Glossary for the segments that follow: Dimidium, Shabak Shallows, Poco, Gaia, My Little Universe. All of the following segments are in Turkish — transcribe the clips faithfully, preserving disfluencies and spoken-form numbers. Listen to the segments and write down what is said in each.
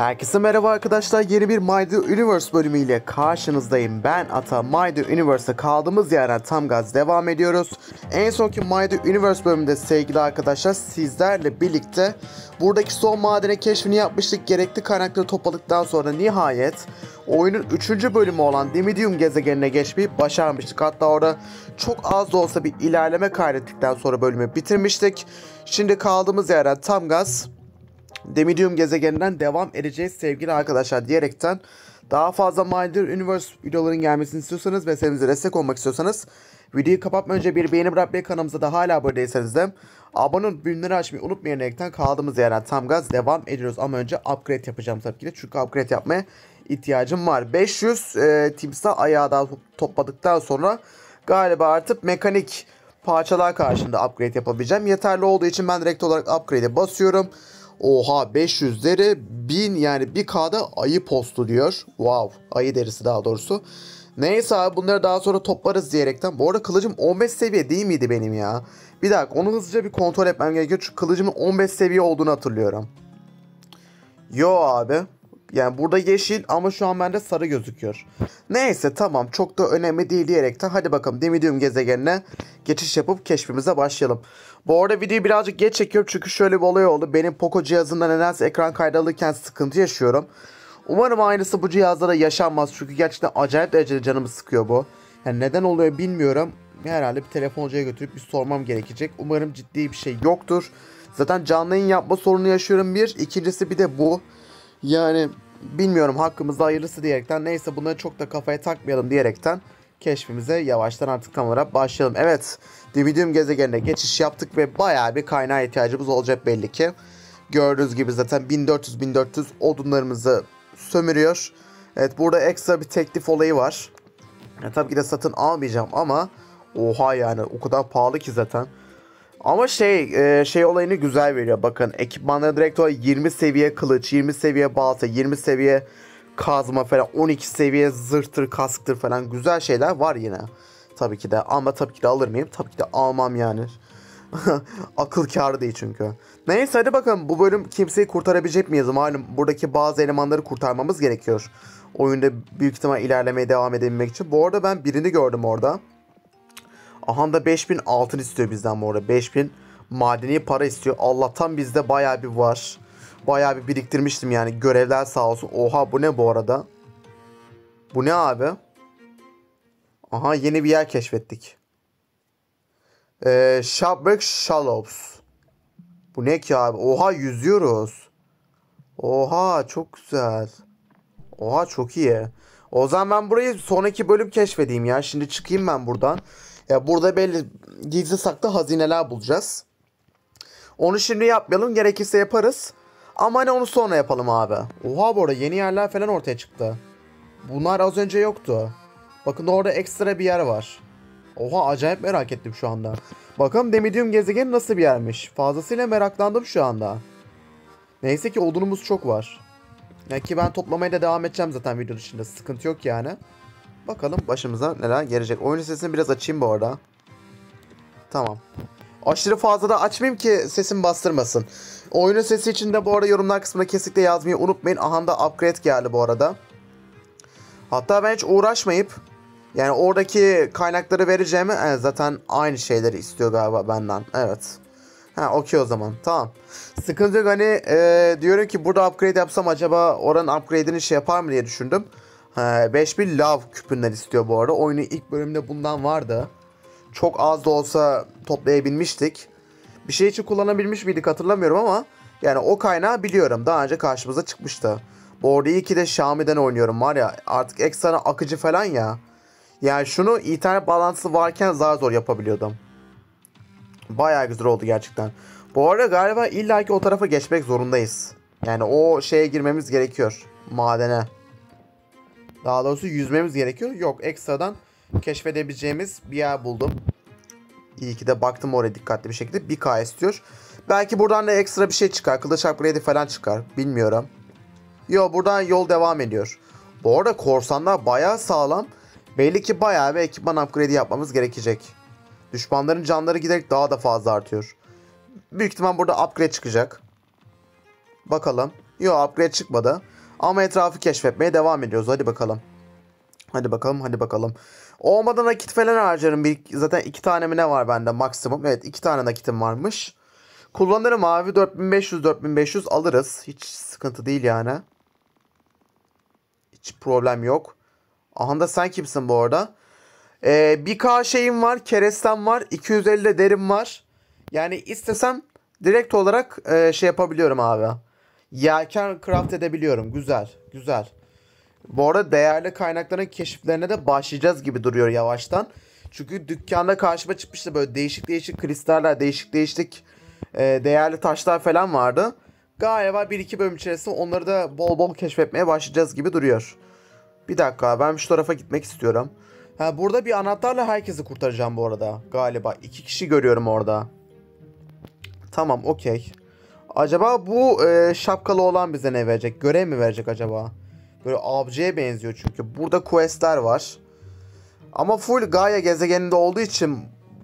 Herkese merhaba arkadaşlar, yeni bir My Little Universe bölümüyle karşınızdayım. Ben Ata. My Little Universe'a kaldığımız yerden tam gaz devam ediyoruz. En sonki My Little Universe bölümünde sevgili arkadaşlar sizlerle birlikte buradaki son madene keşfini yapmıştık. Gerekli kaynakları topladıktan sonra nihayet oyunun üçüncü bölümü olan Dimidium gezegenine geçmeyi başarmıştık. Hatta orada çok az da olsa bir ilerleme kaydettikten sonra bölümü bitirmiştik. Şimdi kaldığımız yerden tam gaz Dimidium gezegeninden devam edeceğiz sevgili arkadaşlar diyerekten, daha fazla My Little Universe videoların gelmesini istiyorsanız ve serimize destek olmak istiyorsanız videoyu kapatmadan önce bir beğeni bırakmayı, kanalımıza da hala abone değilseniz de abone olup bildirimleri açmayı unutmayın diyerekten kaldığımız yerden tam gaz devam ediyoruz. Ama önce upgrade yapacağım tabii ki de, çünkü upgrade yapmaya ihtiyacım var. beş yüz e, timsah ayağı daha topladıktan sonra galiba artık mekanik parçalar karşında upgrade yapabileceğim. Yeterli olduğu için ben direkt olarak upgrade'e basıyorum. Oha, beş yüzleri bin, yani bir K'da ayı postu diyor. Wow, ayı derisi daha doğrusu. Neyse abi, bunları daha sonra toplarız diyerekten. Bu arada kılıcım on beş seviye değil miydi benim ya? Bir dakika, onu hızlıca bir kontrol etmem gerekiyor. Çünkü kılıcımın on beş seviye olduğunu hatırlıyorum. Yo abi. Yani burada yeşil ama şu an bende sarı gözüküyor. Neyse tamam, çok da önemli değil diyerekten hadi bakalım Dimidium gezegenine geçiş yapıp keşfimize başlayalım. Bu arada videoyu birazcık geç çekiyorum çünkü şöyle bir olay oldu. Benim Poco cihazımda nedense ekran kaydı alırken sıkıntı yaşıyorum. Umarım aynısı bu cihazda da yaşanmaz çünkü gerçekten acayip derecede canımı sıkıyor bu. Yani neden oluyor bilmiyorum. Herhalde bir telefoncuya götürüp bir sormam gerekecek. Umarım ciddi bir şey yoktur. Zaten canlı yayın yapma sorunu yaşıyorum bir. İkincisi bir de bu. Yani bilmiyorum, hakkımızda hayırlısı diyerekten, neyse bunları çok da kafaya takmayalım diyerekten keşfimize yavaştan artık tam olarak başlayalım. Evet, Dimidium gezegenine geçiş yaptık ve bayağı bir kaynağa ihtiyacımız olacak belli ki. Gördüğünüz gibi zaten bin dört yüz bin dört yüz odunlarımızı sömürüyor. Evet, burada ekstra bir teklif olayı var. Ya, tabii ki de satın almayacağım ama oha, yani o kadar pahalı ki zaten. Ama şey şey olayını güzel veriyor. Bakın ekipmanlara direkt olarak yirmi seviye kılıç, yirmi seviye balta, yirmi seviye kazma falan, on iki seviye zırhtır, kasktır falan, güzel şeyler var yine. Tabii ki de, ama tabii ki de alır mıyım? Tabii ki de almam yani. Akıl kârı değil çünkü. Neyse hadi bakalım, bu bölüm kimseyi kurtarabilecek miyiz? Malum buradaki bazı elemanları kurtarmamız gerekiyor. Oyunda büyük ihtimal ilerlemeye devam edebilmek için. Bu arada ben birini gördüm orada. Aha da beş bin altın istiyor bizden bu arada. beş bin madeni para istiyor. Allah'tan bizde bayağı bir var. Bayağı bir biriktirmiştim yani. Görevler sağ olsun. Oha, bu ne bu arada? Bu ne abi? Aha, yeni bir yer keşfettik. Ee, Shabak Shallows. Bu ne ki abi? Oha, yüzüyoruz. Oha, çok güzel. Oha, çok iyi. O zaman ben burayı sonraki bölüm keşfedeyim ya. Şimdi çıkayım ben buradan. Ya burada belli gizli saklı hazineler bulacağız. Onu şimdi yapmayalım. Gerekirse yaparız. Ama hani onu sonra yapalım abi. Oha, bu arada yeni yerler falan ortaya çıktı. Bunlar az önce yoktu. Bakın orada ekstra bir yer var. Oha, acayip merak ettim şu anda. Bakalım Dimidium gezegeni nasıl bir yermiş. Fazlasıyla meraklandım şu anda. Neyse ki odunumuz çok var. Ya ki ben toplamaya da devam edeceğim zaten video dışında. Sıkıntı yok yani. Bakalım başımıza neler gelecek. Oyunun sesini biraz açayım bu arada. Tamam. Aşırı fazla da açmayayım ki sesim bastırmasın. Oyunun sesi için de bu arada yorumlar kısmına kesinlikle yazmayı unutmayın. Aha da upgrade geldi bu arada. Hatta ben hiç uğraşmayıp yani oradaki kaynakları vereceğimi, yani zaten aynı şeyleri istiyor galiba benden. Evet. Ha, okey o zaman. Tamam. Sıkıntı yok, hani ee, diyorum ki burada upgrade yapsam acaba oranın upgrade'ini şey yapar mı diye düşündüm. beş bin lav küpünden istiyor bu arada. Oyunun ilk bölümünde bundan vardı. Çok az da olsa toplayabilmiştik. Bir şey için kullanabilmiş miydik hatırlamıyorum ama yani o kaynağı biliyorum. Daha önce karşımıza çıkmıştı. Bu arada iyi ki de Şami'den oynuyorum var ya. Artık ekstra akıcı falan ya. Yani şunu internet bağlantısı varken zar zor yapabiliyordum. Bayağı güzel oldu gerçekten. Bu arada galiba illaki o tarafa geçmek zorundayız. Yani o şeye girmemiz gerekiyor. Madene. Daha doğrusu yüzmemiz gerekiyor. Yok, ekstradan keşfedebileceğimiz bir yer buldum. İyi ki de baktım oraya dikkatli bir şekilde. bir K istiyor. Belki buradan da ekstra bir şey çıkar. Kılıç upgrade'i falan çıkar. Bilmiyorum. Yo, buradan yol devam ediyor. Bu arada korsanlar bayağı sağlam. Belli ki bayağı bir ekipman upgrade'i yapmamız gerekecek. Düşmanların canları giderek daha da fazla artıyor. Büyük ihtimal burada upgrade çıkacak. Bakalım. Yo, upgrade çıkmadı. Ama etrafı keşfetmeye devam ediyoruz. Hadi bakalım. Hadi bakalım, hadi bakalım. Olmadan nakit falan harcarım. Bir, zaten iki tane mi ne var bende maksimum? Evet, iki tane nakitim varmış. Kullanırım abi. dört bin beş yüz dört bin beş yüz alırız. Hiç sıkıntı değil yani. Hiç problem yok. Aha da sen kimsin bu arada? Ee, bir K şeyim var. Kerestem var. iki yüz elli de derim var. Yani istesem direkt olarak e, şey yapabiliyorum abi. Yelken craft edebiliyorum. Güzel. Güzel. Bu arada değerli kaynakların keşiflerine de başlayacağız gibi duruyor yavaştan. Çünkü dükkanda karşıma çıkmıştı böyle değişik değişik kristaller, değişik değişik e, değerli taşlar falan vardı. Galiba bir iki bölüm içerisinde onları da bol bol keşfetmeye başlayacağız gibi duruyor. Bir dakika, ben şu tarafa gitmek istiyorum. Ha, burada bir anahtarla herkesi kurtaracağım bu arada galiba. İki kişi görüyorum orada. Tamam, okey. Acaba bu e, şapkalı olan bize ne verecek? Görev mi verecek acaba? Böyle avcıya benziyor çünkü. Burada questler var. Ama full Gaia gezegeninde olduğu için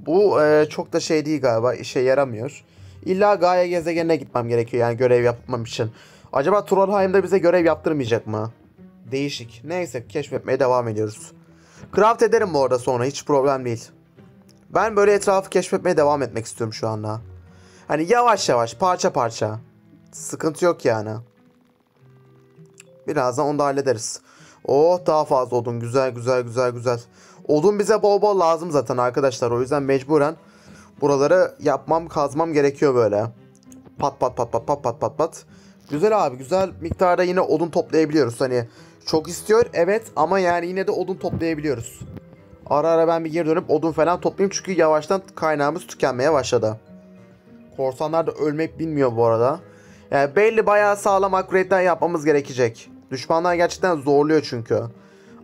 bu e, çok da şey değil galiba. İşe yaramıyor. İlla Gaia gezegenine gitmem gerekiyor yani görev yapmam için. Acaba Trollheim'da bize görev yaptırmayacak mı? Değişik. Neyse, keşfetmeye devam ediyoruz. Craft ederim bu arada sonra. Hiç problem değil. Ben böyle etrafı keşfetmeye devam etmek istiyorum şu anda. Hani yavaş yavaş, parça parça. Sıkıntı yok yani. Birazdan onu da hallederiz. Oh, daha fazla odun. Güzel güzel güzel güzel. Odun bize bol bol lazım zaten arkadaşlar. O yüzden mecburen buraları yapmam, kazmam gerekiyor böyle. Pat pat pat pat pat pat pat pat. Güzel abi, güzel miktarda yine odun toplayabiliyoruz. Hani çok istiyor evet ama yani yine de odun toplayabiliyoruz. Ara ara ben bir geri dönüp odun falan toplayayım. Çünkü yavaştan kaynağımız tükenmeye başladı. Korsanlar da ölmek bilmiyor bu arada. Yani belli bayağı sağlam upgrade'ler yapmamız gerekecek. Düşmanlar gerçekten zorluyor çünkü.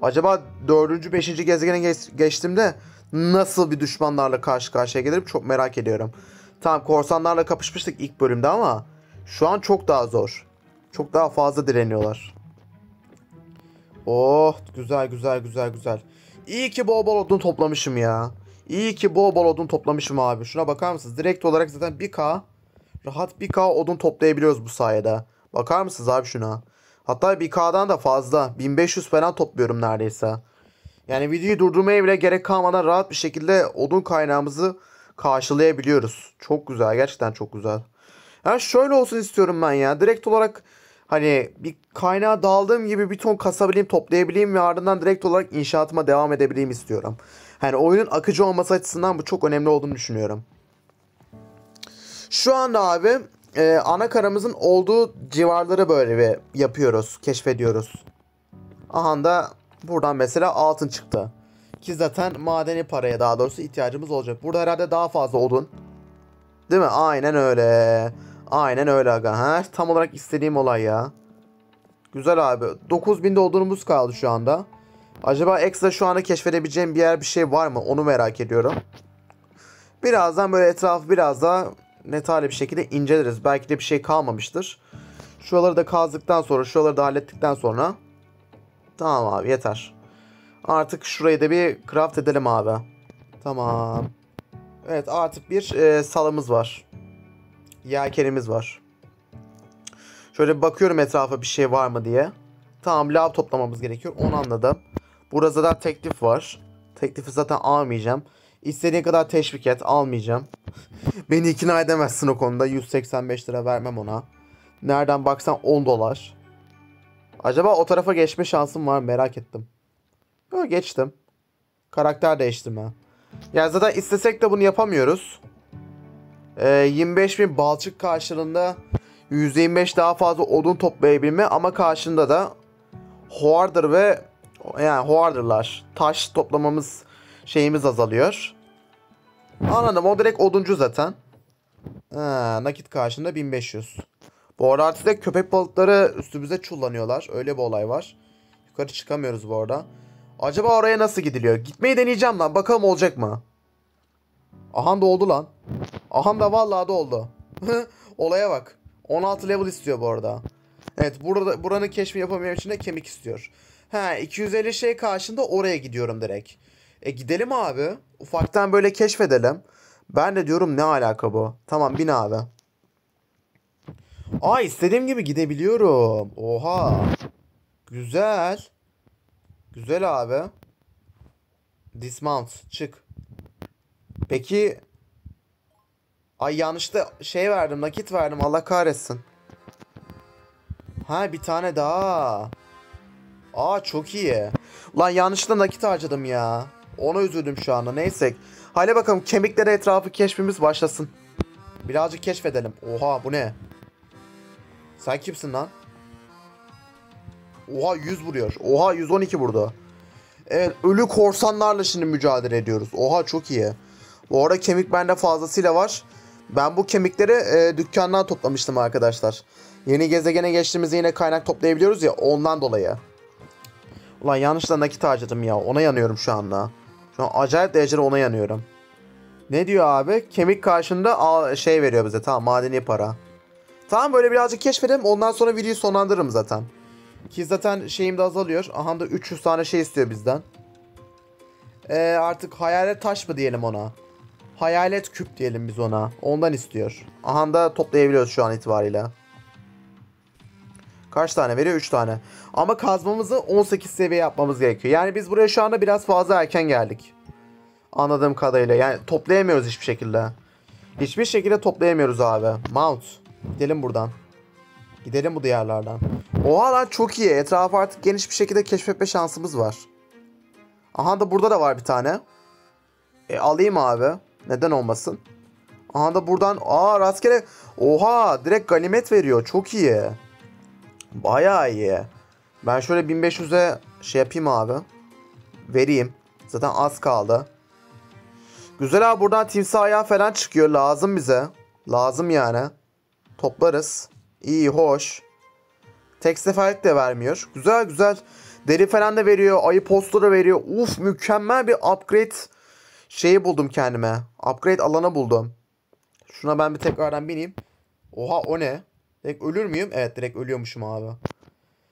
Acaba dördüncü beşinci gezegene geç, geçtiğimde nasıl bir düşmanlarla karşı karşıya gelirim çok merak ediyorum. Tamam, korsanlarla kapışmıştık ilk bölümde ama şu an çok daha zor. Çok daha fazla direniyorlar. Oh, güzel güzel güzel güzel. İyi ki bol bol odun toplamışım ya. İyi ki bol bol odun toplamışım abi. Şuna bakar mısınız? Direkt olarak zaten bir K, rahat bir K odun toplayabiliyoruz bu sayede. Bakar mısınız abi şuna? Hatta bir K'dan da fazla. bin beş yüz falan topluyorum neredeyse. Yani videoyu durdurmaya bile gerek kalmadan rahat bir şekilde odun kaynağımızı karşılayabiliyoruz. Çok güzel. Gerçekten çok güzel. Yani şöyle olsun istiyorum ben ya. Direkt olarak hani bir kaynağa daldığım gibi bir ton kasabileyim, toplayabileyim ve ardından direkt olarak inşaatıma devam edebileyim istiyorum. Hani oyunun akıcı olması açısından bu çok önemli olduğunu düşünüyorum. Şu anda abi e, ana karamızın olduğu civarları böyle bir yapıyoruz, keşfediyoruz. Aha da buradan mesela altın çıktı. Ki zaten madeni paraya daha doğrusu ihtiyacımız olacak. Burada herhalde daha fazla odun. Değil mi? Aynen öyle. Aynen öyle aga. Ha, tam olarak istediğim olay ya. Güzel abi. dokuz binde odunumuz kaldı şu anda. Acaba ekstra şu anda keşfedebileceğim bir yer, bir şey var mı? Onu merak ediyorum. Birazdan böyle etrafı biraz daha detaylı bir şekilde inceleriz. Belki de bir şey kalmamıştır. Şuraları da kazdıktan sonra, şuraları da hallettikten sonra. Tamam abi, yeter. Artık şurayı da bir craft edelim abi. Tamam. Evet, artık bir e, salımız var. Yelkenimiz var. Şöyle bakıyorum etrafa bir şey var mı diye. Tamam, lav toplamamız gerekiyor. Onu anladım. Burada da teklif var. Teklifi zaten almayacağım. İstediğin kadar teşvik et, almayacağım. Beni ikna edemezsin o konuda. yüz seksen beş lira vermem ona. Nereden baksan on dolar. Acaba o tarafa geçme şansım var mı? Merak ettim. Yok, geçtim. Karakter değiştirme. Yani zaten istesek de bunu yapamıyoruz. Ee, yirmi beş bin balçık karşılığında yüz yirmi beş daha fazla odun toplayabilme ama karşında da hoarder ve yani hoarderlar, taş toplamamız şeyimiz azalıyor. Anladım, o direkt oduncu zaten. Ha, nakit karşında bin beş yüz. Bu arada artık da köpek balıkları üstümüze çullanıyorlar. Öyle bir olay var. Yukarı çıkamıyoruz bu arada. Acaba oraya nasıl gidiliyor? Gitmeyi deneyeceğim lan. Bakalım olacak mı? Aha da oldu lan. Aha da vallahi da oldu. Olaya bak. on altı level istiyor bu arada. Evet, burada buranın keşfi yapamıyorum için de kemik istiyor. Ha, iki yüz elli şey karşında oraya gidiyorum direkt. E gidelim abi. Ufaktan böyle keşfedelim. Ben de diyorum ne alaka bu? Tamam, bin abi. Aa, istediğim gibi gidebiliyorum. Oha. Güzel. Güzel abi. Dismount. Çık. Peki. Ay yanlışta şey verdim. Nakit verdim. Allah kahretsin. Ha, bir tane daha. Aa, çok iyi. Lan yanlışta nakit harcadım ya. Ona üzüldüm şu anda. Neyse. Hadi bakalım, kemiklere etrafı keşfimiz başlasın. Birazcık keşfedelim. Oha, bu ne? Sen kimsin lan? Oha, yüz vuruyor. Oha, yüz on iki burada. Evet, ölü korsanlarla şimdi mücadele ediyoruz. Oha, çok iyi. Bu arada kemik bende fazlasıyla var. Ben bu kemikleri e, dükkandan toplamıştım arkadaşlar. Yeni gezegene geçtiğimizde yine kaynak toplayabiliyoruz ya, ondan dolayı. Ulan yanlışla nakit harcadım ya. Ona yanıyorum şu anda. Şu an acayip derecede ona yanıyorum. Ne diyor abi? Kemik karşında şey veriyor bize. Tamam, madeni para. Tamam, böyle birazcık keşfedelim. Ondan sonra videoyu sonlandırırım zaten. Ki zaten şeyim de azalıyor. Aha, da üç yüz tane şey istiyor bizden. Ee, artık hayalet taş mı diyelim ona? Hayalet küp diyelim biz ona. Ondan istiyor. Aha, da toplayabiliyoruz şu an itibariyle. Kaç tane veriyor? üç tane. Ama kazmamızı on sekiz seviye yapmamız gerekiyor. Yani biz buraya şu anda biraz fazla erken geldik. Anladığım kadarıyla. Yani toplayamıyoruz hiçbir şekilde. Hiçbir şekilde toplayamıyoruz abi. Mount. Gidelim buradan. Gidelim bu diyarlardan. Oha lan, çok iyi. Etrafı artık geniş bir şekilde keşfetme şansımız var. Aha, da burada da var bir tane. E, alayım abi. Neden olmasın? Aha, da buradan. Aa, rastgele. Oha, direkt ganimet veriyor. Çok iyi. Bayağı iyi. Ben şöyle bin beş yüze şey yapayım abi. Vereyim. Zaten az kaldı. Güzel abi, buradan timsah ayağı falan çıkıyor. Lazım bize. Lazım yani. Toplarız. İyi, hoş. Tek seferlik de vermiyor. Güzel güzel. Deri falan da veriyor. Ayı postu da veriyor. Uf, mükemmel bir upgrade şeyi buldum kendime. Upgrade alanı buldum. Şuna ben bir tekrardan bineyim. Oha, o ne? Direkt ölür müyüm? Evet, direkt ölüyormuşum abi.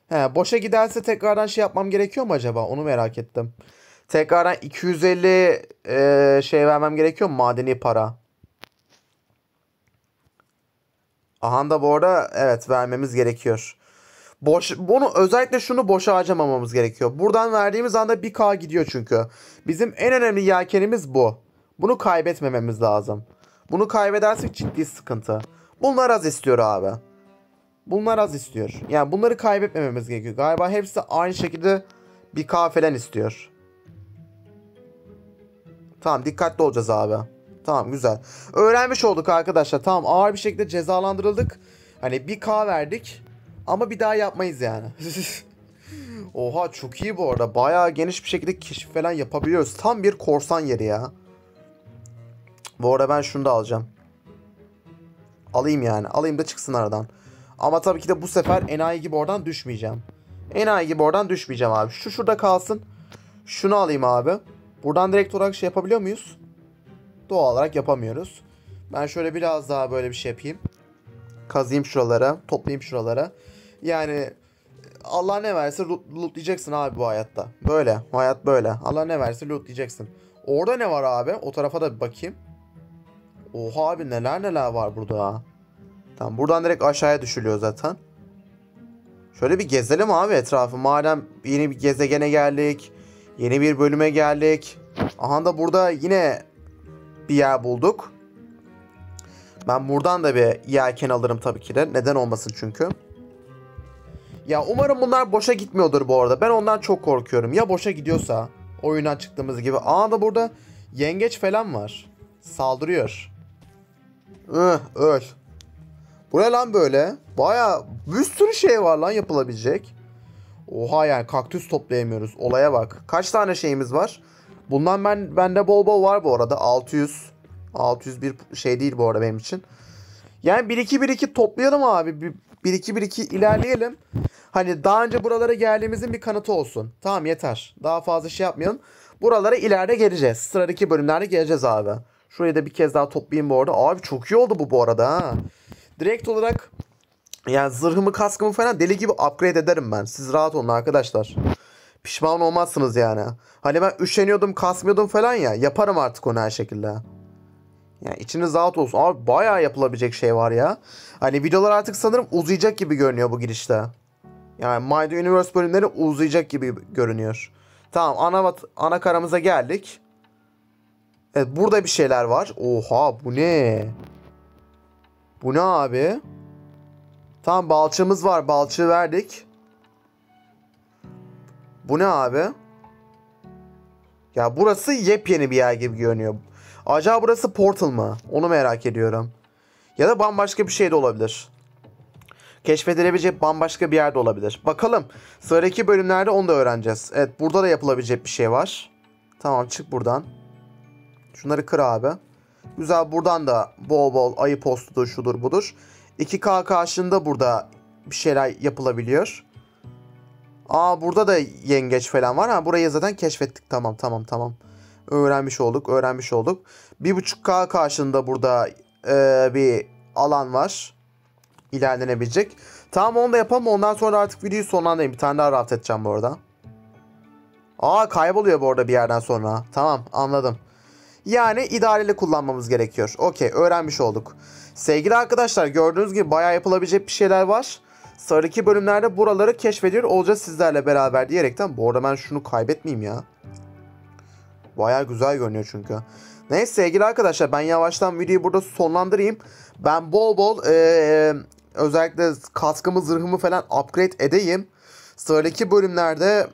He, boşa giderse tekrardan şey yapmam gerekiyor mu acaba? Onu merak ettim. Tekrardan iki yüz elli e, şey vermem gerekiyor mu? Madeni para. Aha, da bu arada evet, vermemiz gerekiyor. Boş, bunu özellikle şunu boşa harcamamamız gerekiyor. Buradan verdiğimiz anda bir K gidiyor çünkü. Bizim en önemli yelkenimiz bu. Bunu kaybetmememiz lazım. Bunu kaybedersek ciddi sıkıntı. Bunlar az istiyor abi. Bunlar az istiyor. Yani bunları kaybetmememiz gerekiyor. Galiba hepsi aynı şekilde bir kafelen istiyor. Tamam, dikkatli olacağız abi. Tamam, güzel. Öğrenmiş olduk arkadaşlar. Tamam, ağır bir şekilde cezalandırıldık. Hani bir K verdik. Ama bir daha yapmayız yani. Oha, çok iyi bu arada. Bayağı geniş bir şekilde keşif falan yapabiliyoruz. Tam bir korsan yeri ya. Bu arada ben şunu da alacağım. Alayım yani. Alayım da çıksın aradan. Ama tabii ki de bu sefer enayi gibi oradan düşmeyeceğim. Enayi gibi oradan düşmeyeceğim abi. Şu şurada kalsın. Şunu alayım abi. Buradan direkt olarak şey yapabiliyor muyuz? Doğal olarak yapamıyoruz. Ben şöyle biraz daha böyle bir şey yapayım. Kazayım şuralara. Toplayayım şuralara. Yani Allah ne verse lootlayacaksın abi bu hayatta. Böyle. Hayat böyle. Allah ne verse lootlayacaksın. Orada ne var abi? O tarafa da bir bakayım. Oha abi, neler neler var burada. Tamam, buradan direkt aşağıya düşülüyor zaten. Şöyle bir gezelim abi etrafı. Madem yeni bir gezegene geldik. Yeni bir bölüme geldik. Aha, da burada yine bir yer bulduk. Ben buradan da bir yelken alırım tabii ki de. Neden olmasın çünkü. Ya umarım bunlar boşa gitmiyordur bu arada. Ben ondan çok korkuyorum. Ya boşa gidiyorsa oyundan çıktığımız gibi. Aha, da burada yengeç falan var. Saldırıyor. Öh, öl. Buraya lan böyle. Baya bir sürü şey var lan yapılabilecek. Oha, yani kaktüs toplayamıyoruz. Olaya bak. Kaç tane şeyimiz var? Bundan ben bende bol bol var bu arada. altı yüz. altı yüz bir şey değil bu arada benim için. Yani bir iki bir iki toplayalım abi. bir iki bir iki ilerleyelim. Hani daha önce buralara geldiğimizin bir kanıtı olsun. Tamam, yeter. Daha fazla şey yapmayalım. Buralara ileride geleceğiz. Sıradaki bölümlerde geleceğiz abi. Şurayı da bir kez daha toplayayım bu arada. Abi çok iyi oldu bu bu arada ha. Direkt olarak yani zırhımı, kaskımı falan deli gibi upgrade ederim ben. Siz rahat olun arkadaşlar. Pişman olmazsınız yani. Hani ben üşeniyordum, kasmıyordum falan ya. Yaparım artık onu her şekilde. Yani içiniz rahat olsun. Abi bayağı yapılabilecek şey var ya. Hani videolar artık sanırım uzayacak gibi görünüyor bu girişte. Yani My Little Universe bölümleri uzayacak gibi görünüyor. Tamam, ana, ana karamıza geldik. Evet, burada bir şeyler var. Oha, bu ne? Bu ne abi? Tamam, balçığımız var. Balçığı verdik. Bu ne abi? Ya burası yepyeni bir yer gibi görünüyor. Acaba burası portal mı? Onu merak ediyorum. Ya da bambaşka bir şey de olabilir. Keşfedilebilecek bambaşka bir yer de olabilir. Bakalım. Sıradaki bölümlerde onu da öğreneceğiz. Evet, burada da yapılabilecek bir şey var. Tamam, çık buradan. Şunları kır abi. Güzel, buradan da bol bol ayı postudur, şudur budur. iki K karşında burada bir şeyler yapılabiliyor. Aa, burada da yengeç falan var. Ha, burayı zaten keşfettik. Tamam tamam tamam. Öğrenmiş olduk öğrenmiş olduk. bir buçuk K karşında burada e, bir alan var. İlerlenebilecek. Tamam, onu da yapalım. Ondan sonra artık videoyu sonlandırayım. Bir tane daha rahat edeceğim bu arada. Aa, kayboluyor bu arada bir yerden sonra. Tamam, anladım. Yani idareli kullanmamız gerekiyor. Okey, öğrenmiş olduk. Sevgili arkadaşlar, gördüğünüz gibi bayağı yapılabilecek bir şeyler var. Sonraki bölümlerde buraları keşfediyor olacağız sizlerle beraber diyerekten. Bu arada ben şunu kaybetmeyeyim ya. Bayağı güzel görünüyor çünkü. Neyse sevgili arkadaşlar, ben yavaştan videoyu burada sonlandırayım. Ben bol bol ee, özellikle kaskımı, zırhımı falan upgrade edeyim. Sonraki bölümlerde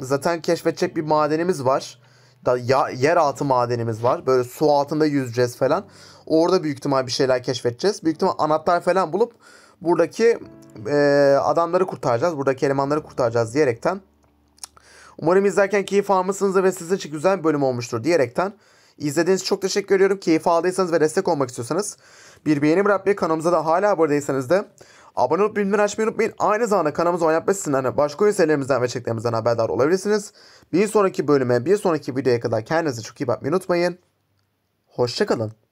zaten keşfedecek bir madenimiz var. Da ya, yeraltı madenimiz var. Böyle su altında yüzeceğiz falan. Orada büyük ihtimal bir şeyler keşfedeceğiz. Büyük ihtimal anahtar falan bulup buradaki e, adamları kurtaracağız. Buradaki elemanları kurtaracağız diyerekten. Umarım izlerken keyif almışsınızdır ve sizin için güzel bir bölüm olmuştur diyerekten. İzlediğiniz için çok teşekkür ediyorum. Keyif aldıysanız ve destek olmak istiyorsanız bir beğeni bırakmayı, kanalımıza da hala aboneysanız da abone olup bildirimleri açmayı unutmayın. Aynı zamanda kanalımıza abone olmayı unutmayın. Başka oyun serilerimizden ve çeklerimizden haberdar olabilirsiniz. Bir sonraki bölüme, bir sonraki videoya kadar kendinize çok iyi bakmayı unutmayın. Hoşçakalın.